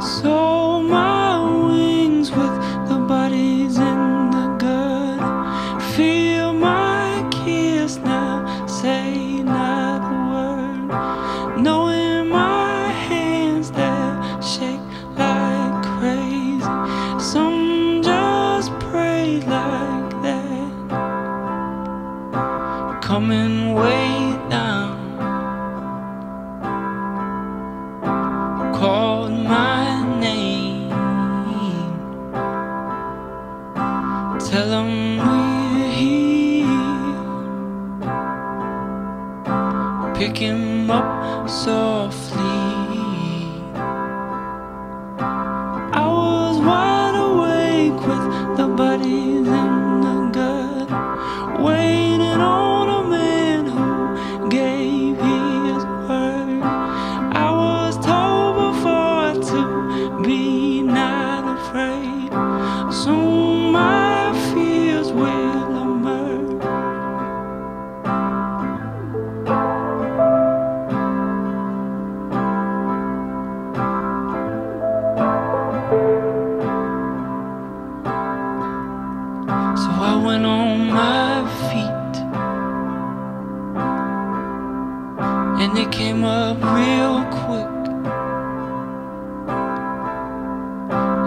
Sold my wings with the bodies in the gutter. Feel my kiss now, say not a word. Knowing my hands that shake like crazy, some just pray like that. Coming way down, called my name. Tell 'em we're here. Pick him up softly. I was wide awake with the buddies in the gut, waiting on a man who gave his word. I was told before to be not afraid. Soon my fears will emerge. So I went on my feet, and they came up real quick,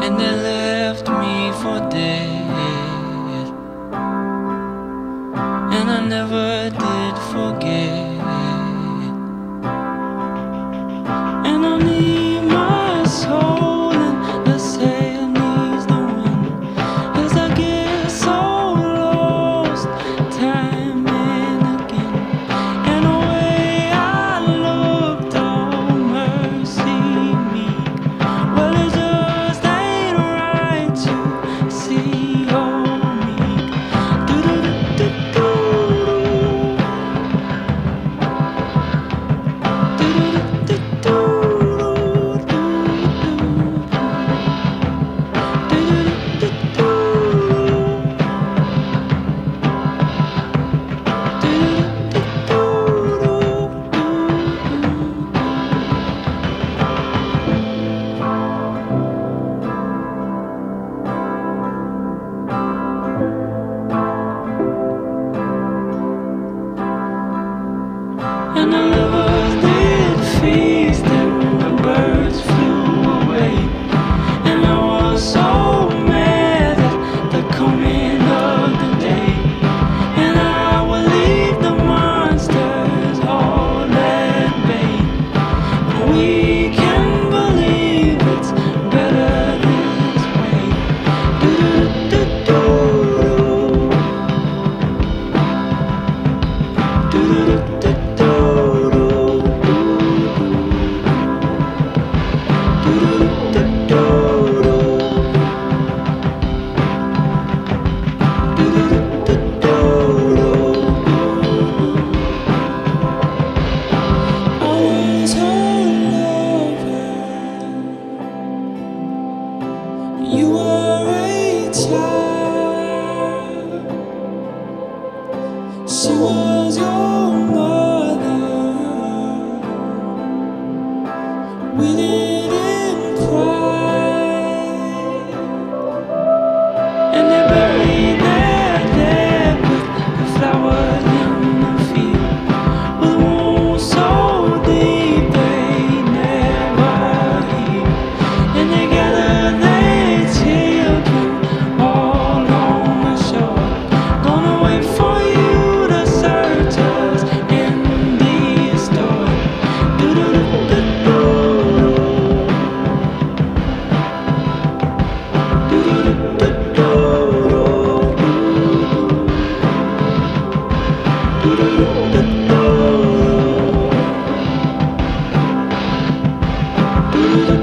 and they left me for dead. And I never did forget. And I need my soul, and the sail needs the wind, as I get so lost time and again. And away I looked, oh mercy me. Well, it's just ain't right to see old me. Do-do-do-do-do. And the lovers did feast, and the birds flew away. And I was so mad at the coming of the day. And I would leave the monsters all at bay. But we can believe it's better this way. Do-do-do-do-do. Do-do-do-do. You were a child, she was your mother. We didn't cry, and they buried their dead with the flowers in the field, with wounds so deep they never healed. And they gathered their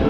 do.